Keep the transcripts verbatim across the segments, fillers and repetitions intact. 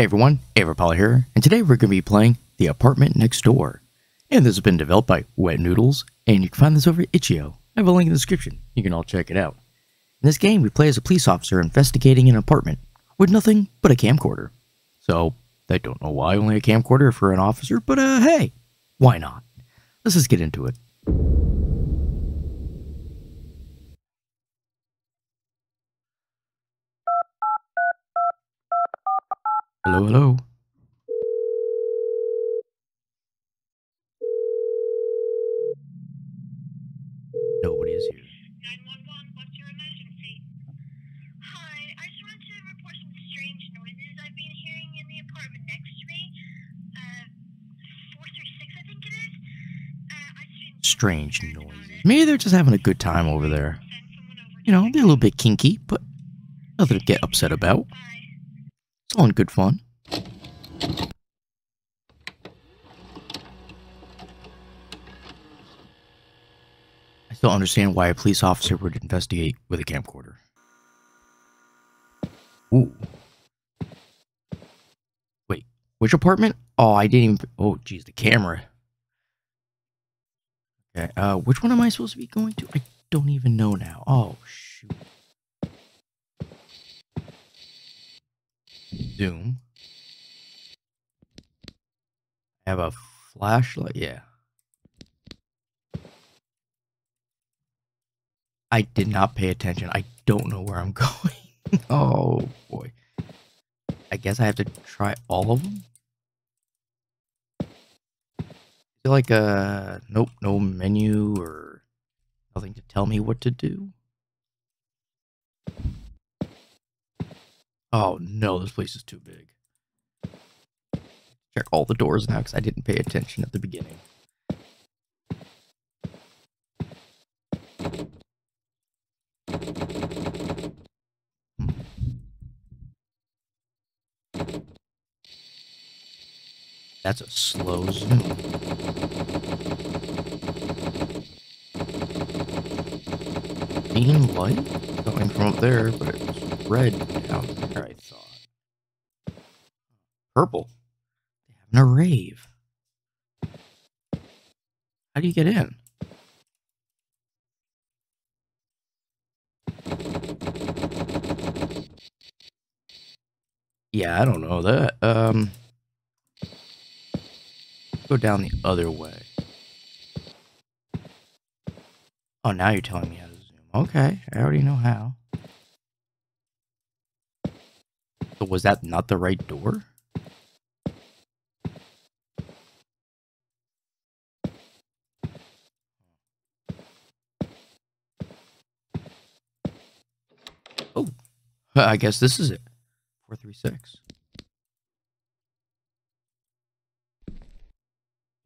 Hey everyone, Ava Polly here, and today we're going to be playing The Apartment Next Door. And this has been developed by Wet Noodles, and you can find this over at itch dot i o. I have a link in the description, you can all check it out. In this game, we play as a police officer investigating an apartment with nothing but a camcorder. So, I don't know why only a camcorder for an officer, but uh, hey, why not? Let's just get into it. Hello, hello. Nobody is here. nine one one, what's your emergency? Hi, I just wanted to report some strange noises I've been hearing in the apartment next to me. Uh, four through six, I think it is. Uh, I just been strange noises. Maybe they're just having a good time over there. You know, they're a little bit kinky, but nothing to get upset about. It's all in good fun. I still understand why a police officer would investigate with a camcorder. Ooh. Wait, which apartment? Oh, I didn't even... Oh, geez, the camera. Okay, uh, which one am I supposed to be going to? I don't even know now. Oh, shoot. Zoom. I have a flashlight. Yeah. I did not pay attention. I don't know where I'm going. Oh boy. I guess I have to try all of them. I feel like a nope, no menu or nothing to tell me what to do. Oh no, this place is too big. Check all the doors now because I didn't pay attention at the beginning. That's a slow zoom. Beam light coming from up there, but it's red down there. I thought purple. They're having a rave. How do you get in? Yeah, I don't know that. Um. Go down the other way. Oh, now you're telling me how to zoom. Okay, I already know how. So was that not the right door? Oh, I guess this is it. four three six.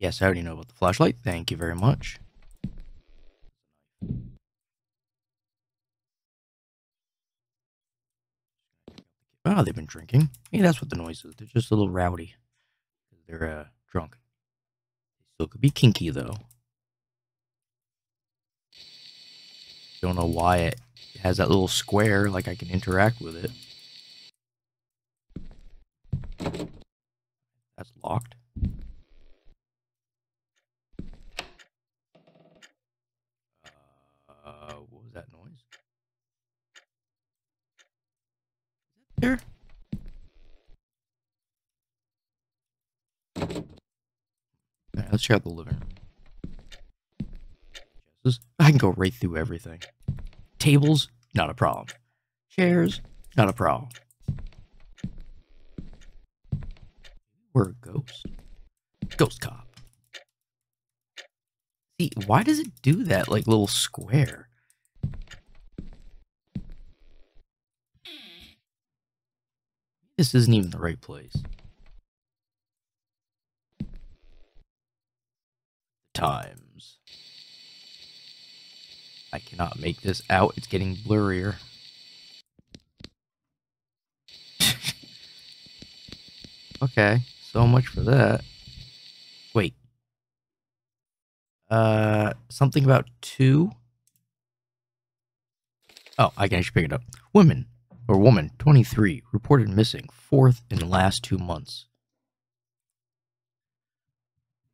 Yes, I already know about the flashlight. Thank you very much. Oh, they've been drinking. Maybe that's what the noise is. They're just a little rowdy. They're uh, drunk. Still could be kinky, though. Don't know why it has that little square, like I can interact with it. That's locked. There? All right, let's check out the living room. This, I can go right through everything. Tables, not a problem. Chairs, not a problem. We're a ghost. Ghost cop. See, why does it do that, like, little square? This isn't even the right place. Times. I cannot make this out. It's getting blurrier. Okay, so much for that. Wait. Uh, something about two? Oh, I can actually pick it up. Women. or woman, twenty-three, reported missing, fourth in the last two months.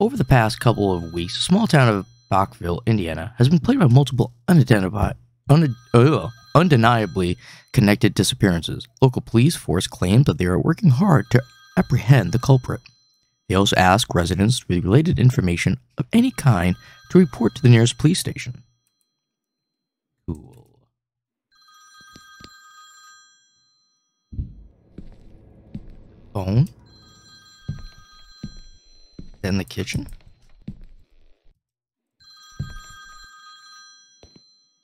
Over the past couple of weeks, the small town of Batchville, Indiana, has been plagued by multiple unidentified, un uh, undeniably connected disappearances. Local police force claims that they are working hard to apprehend the culprit. They also ask residents with related information of any kind to report to the nearest police station. Cool. Phone. Then the kitchen.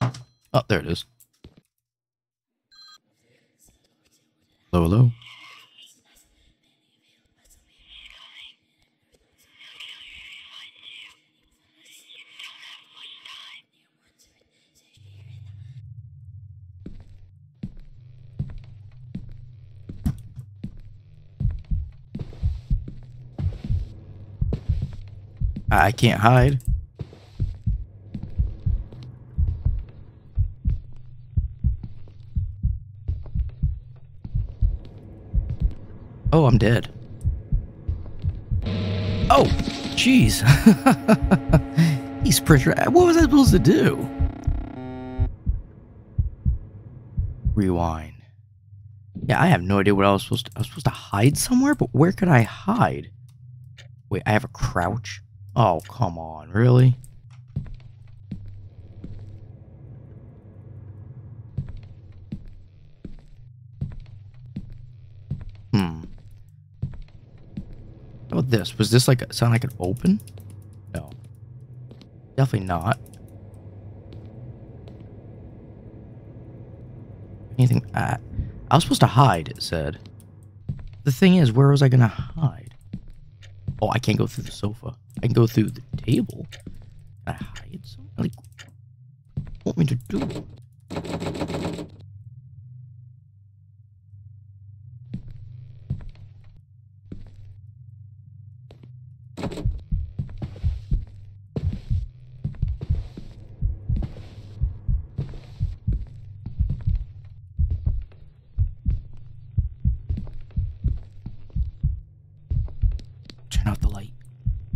Oh, there it is. Hello, hello. I can't hide. Oh, I'm dead. Oh, jeez. He's pressurized. What was I supposed to do? Rewind. Yeah, I have no idea what I was supposed to. I was supposed to hide somewhere, but where could I hide? Wait, I have a crouch. Oh, come on, really? Hmm. How about this? Was this like a sound I could open? No. Definitely not. Anything? I, I was supposed to hide, it said. The thing is, where was I gonna hide? Oh, I can't go through the sofa. I can go through the table. Can I hide something? Like, what do you want me to do?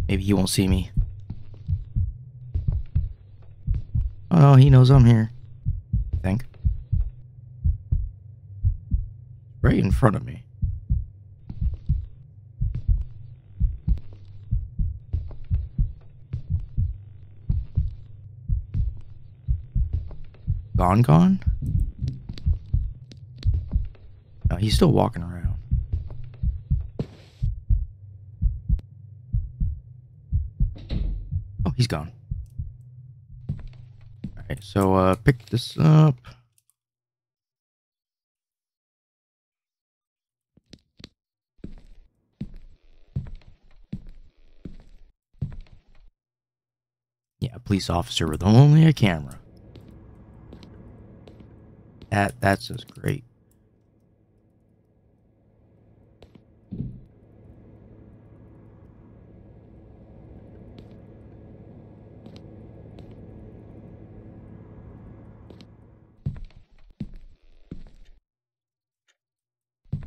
Maybe he won't see me. Oh no, he knows I'm here. I think. Right in front of me. Gone, gone? No, he's still walking around. He's gone. Alright, so uh, pick this up. Yeah, a police officer with only a camera. That, that's just great.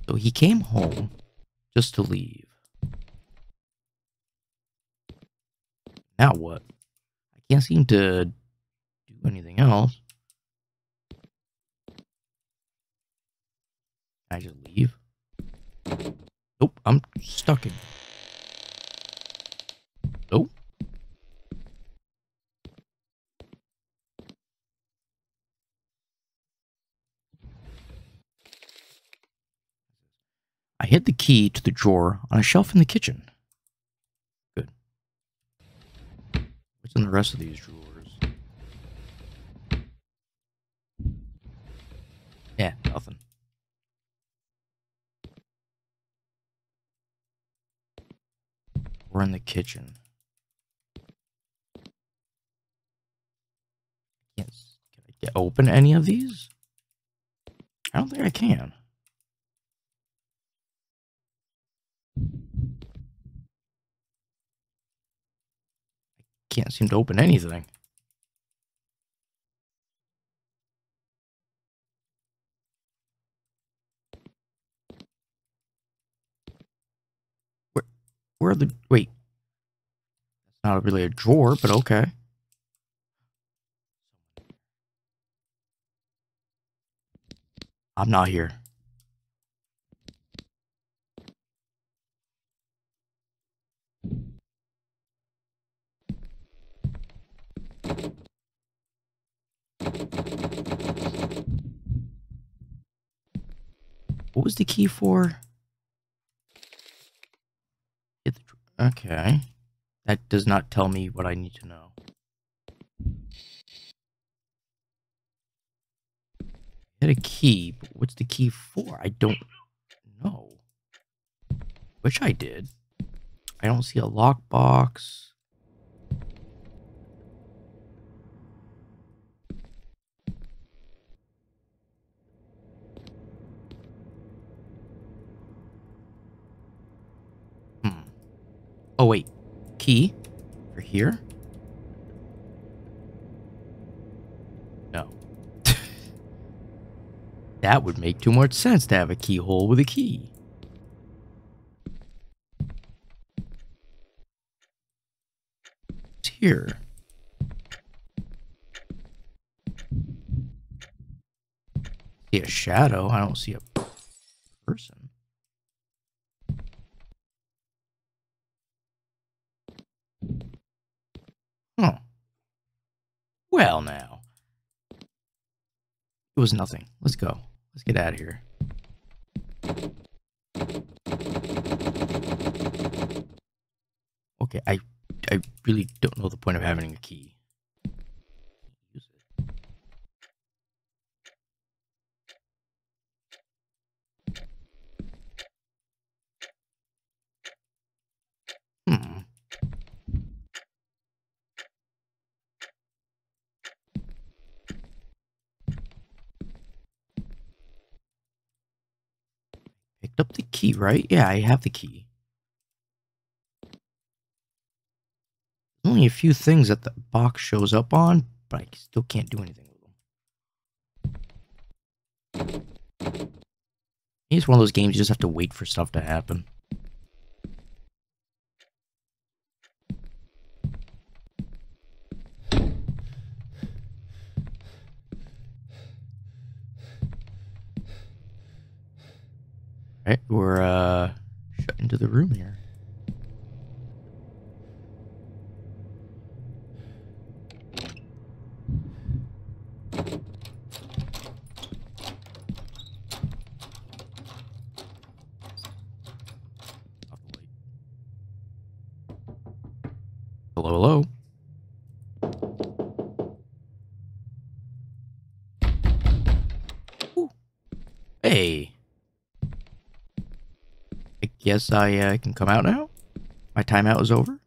So he came home just to leave. Now what? I can't seem to do anything else. Can I just leave? Nope, I'm stuck in. Nope. I hid the key to the drawer on a shelf in the kitchen. Good. What's in the rest of these drawers? Yeah, nothing. We're in the kitchen. Yes. Can I get open any of these? I don't think I can. Can't seem to open anything. Where are the... Wait. Not really a drawer, but okay. I'm not here. What was the key for? It, okay. That does not tell me what I need to know. I had a key, but what's the key for? I don't know. Wish I did. I don't see a lockbox. Oh wait, key for here? No. That would make too much sense to have a keyhole with a key. It's here. I see a shadow, I don't see a person. Huh. Well, now. It was nothing. Let's go. Let's get out of here. Okay, I I really don't know the point of having a key. Use it. Hmm. Up the key, right? Yeah, I have the key. Only a few things that the box shows up on, but I still can't do anything with them. It's one of those games you just have to wait for stuff to happen. Alright, we're uh, shut into the room here. Hello, hello. Ooh. Hey. Guess I uh, can come out now? My timeout is over?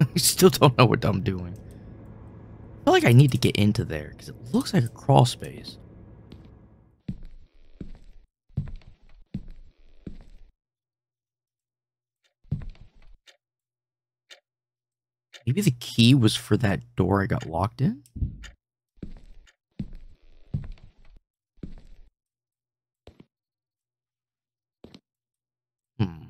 I still don't know what I'm doing. I feel like I need to get into there, because it looks like a crawl space. Maybe the key was for that door I got locked in? Hmm.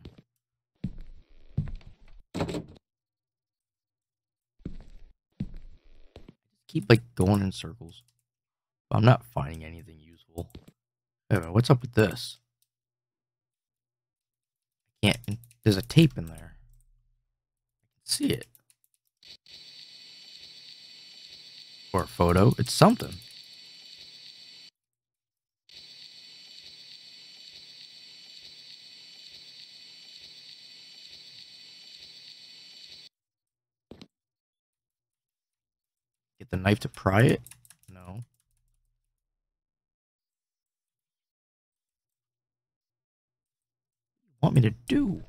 Keep, like, going in circles. I'm not finding anything useful. Wait a minute, what's up with this? I can't... There's a tape in there. I can see it. Or a photo, it's something. Get the knife to pry it? No. What do you want me to do?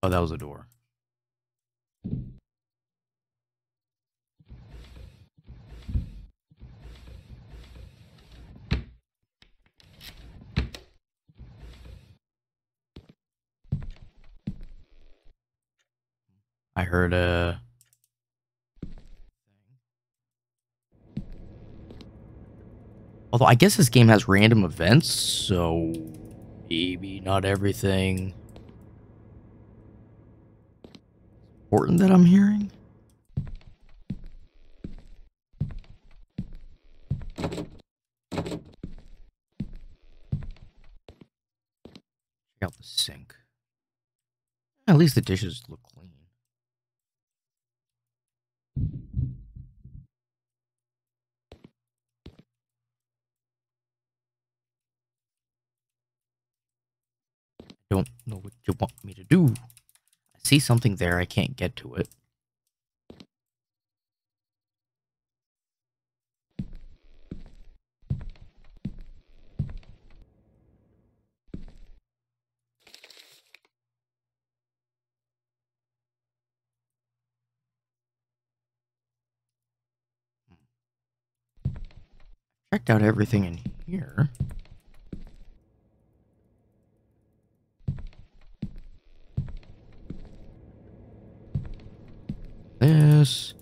Oh, that was a door. I heard a... Although I guess this game has random events, so maybe not everything important that I'm hearing. Check out the sink. At least the dishes look clean. Don't know what you want me to do. I see something there, I can't get to it. Checked out everything in here. This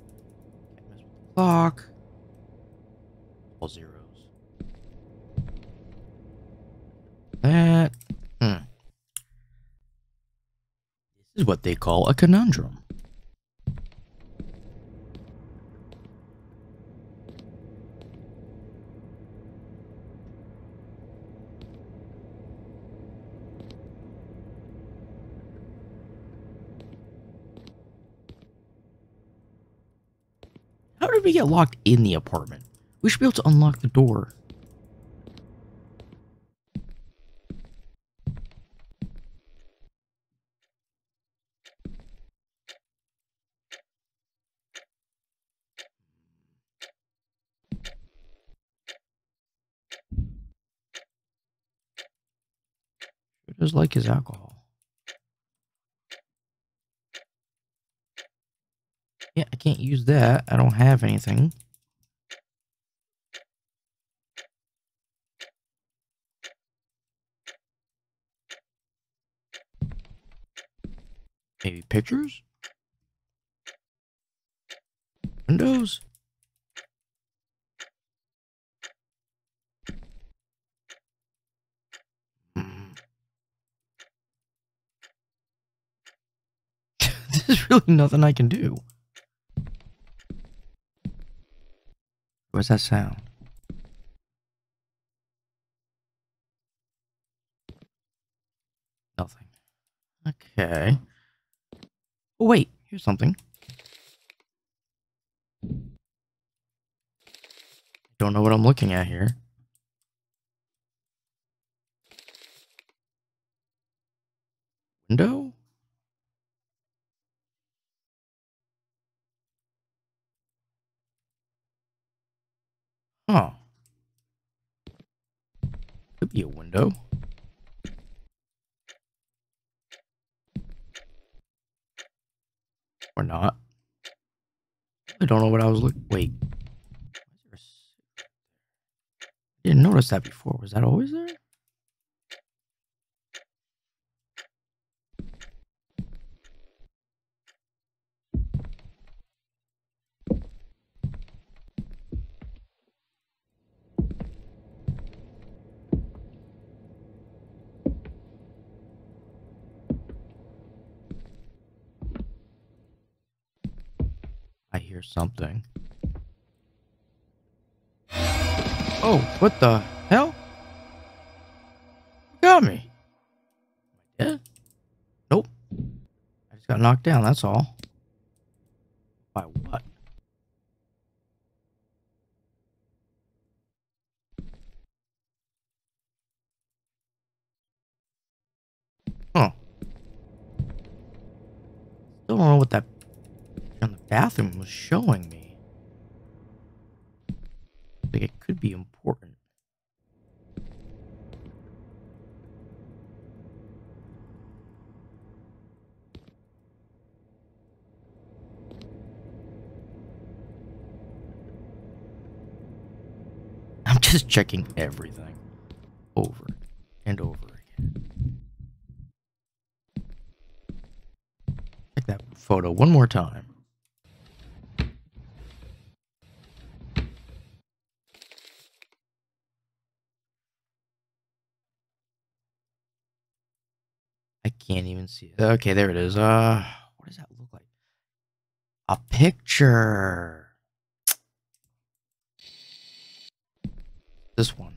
clock, all zeros. That hmm. This is what they call a conundrum. We get locked in the apartment. We should be able to unlock the door. It is like his alcohol. Yeah, I can't use that. I don't have anything. Maybe pictures? Windows? There's really nothing I can do. What's that sound? Nothing. Okay. Oh, wait. Here's something. Don't know what I'm looking at here. Window? Oh. Could be a window. Or not. I don't know what I was looking... Wait. I didn't notice that before. Was that always there? Something. Oh, what the hell? You got me. Yeah? Nope. I just got knocked down, that's all. By what? Huh. Still don't know what that bathroom was showing me. I think it could be important. I'm just checking everything over and over again. Check that photo one more time. I can't even see it. Okay, there it is. Uh, what does that look like? A picture. This one.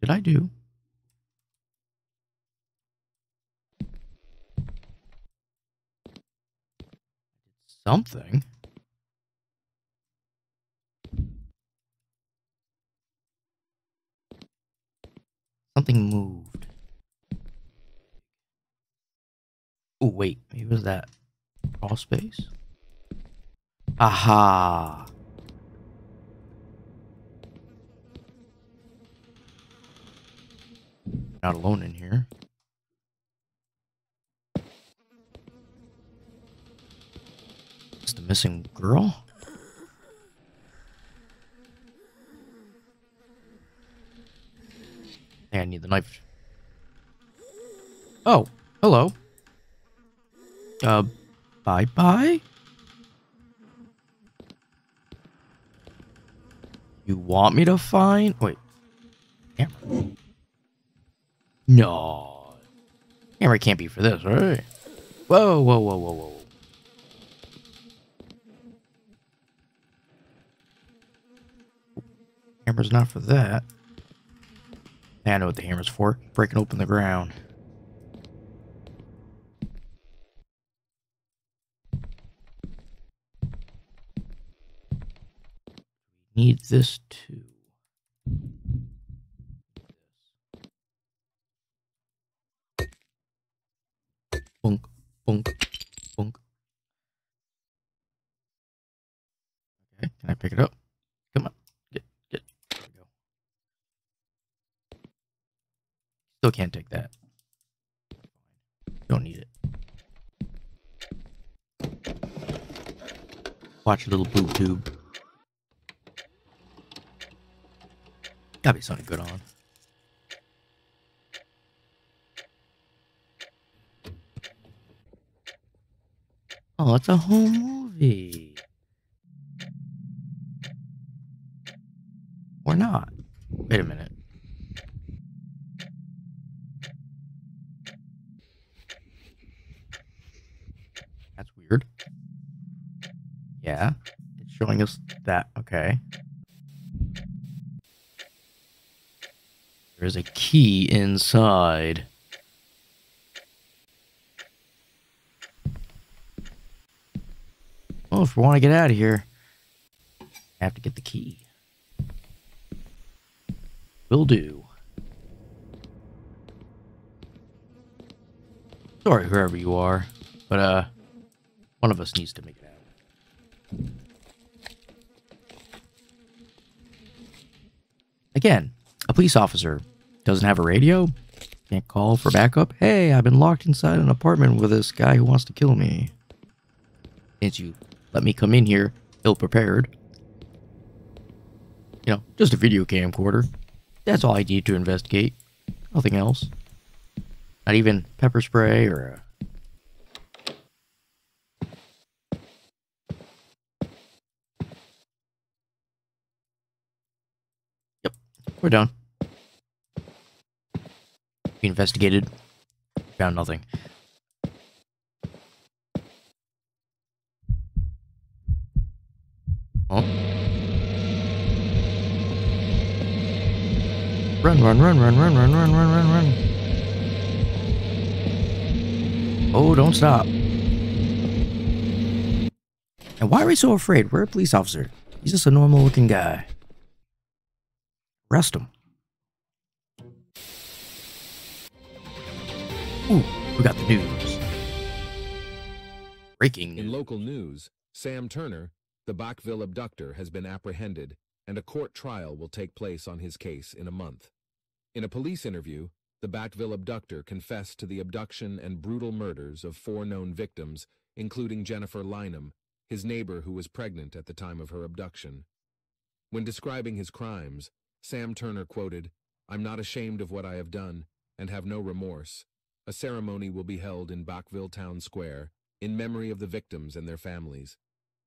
Did I do? Something. Something moved. Oh, wait. Maybe it was that crawl space? Aha! Not alone in here. It's the missing girl. Hey, I need the knife. Oh, hello. Uh, bye bye. You want me to find? Wait. Camera. No. Camera can't be for this, right? Whoa, whoa, whoa, whoa, whoa. Camera's not for that. I know what the hammer's for. Breaking open the ground. Need this too. Bonk, bonk, bonk. Okay, can I pick it up? Come on, get, get. There we go. Still can't take that. Don't need it. Watch your little boob tube. Gotta be something good on. Oh, it's a whole movie. Or not. Wait a minute. That's weird. Yeah, it's showing us that. Okay. There's a key inside. Well, if we want to get out of here, I have to get the key. Will do. Sorry, whoever you are, but uh, one of us needs to make it out. Again. A police officer doesn't have a radio, can't call for backup. Hey, I've been locked inside an apartment with this guy who wants to kill me. Can't you let me come in here ill-prepared? You know, just a video camcorder. That's all I need to investigate. Nothing else. Not even pepper spray or a... Yep, we're done. We investigated, found nothing. Oh. Run, run, run, run, run, run, run, run, run, run. Oh, don't stop. And why are we so afraid? We're a police officer. He's just a normal looking guy. Arrest him. Ooh, we got the news. Breaking news. In local news, Sam Turner, the Batchville abductor, has been apprehended, and a court trial will take place on his case in a month. In a police interview, the Batchville abductor confessed to the abduction and brutal murders of four known victims, including Jennifer Lynam, his neighbor who was pregnant at the time of her abduction. When describing his crimes, Sam Turner quoted, I'm not ashamed of what I have done, and have no remorse. A ceremony will be held in Batchville Town Square, in memory of the victims and their families.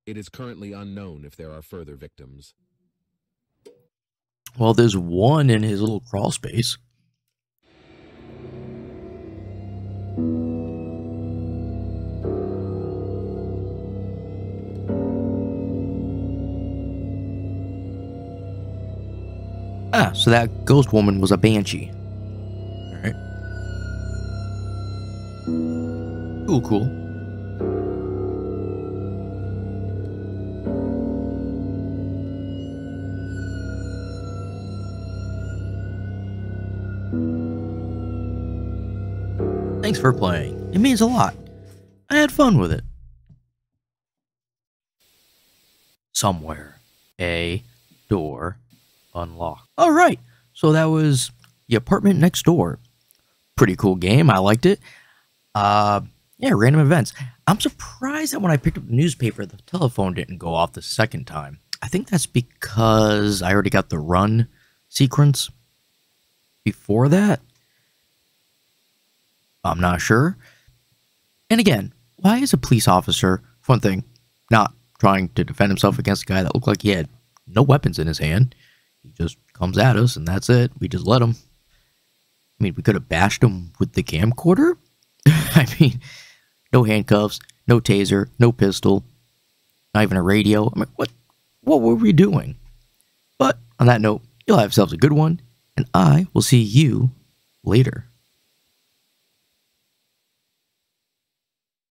It is currently unknown if there are further victims. Well, there's one in his little crawl space. Ah, so that ghost woman was a banshee. All right. Cool, cool. Thanks for playing. It means a lot. I had fun with it. Somewhere. A door. Unlock. All right, so that was The Apartment Next Door. Pretty cool game. I liked it. Uh, yeah, random events. I'm surprised that when I picked up the newspaper, the telephone didn't go off the second time. I think that's because I already got the run sequence before that. I'm not sure. And again, why is a police officer, for one thing, not trying to defend himself against a guy that looked like he had no weapons in his hand? He just comes at us, and that's it. We just let him. I mean, we could have bashed him with the camcorder. I mean, no handcuffs, no taser, no pistol, not even a radio. I mean, what, what were we doing? But on that note, you'll have yourselves a good one, and I will see you later.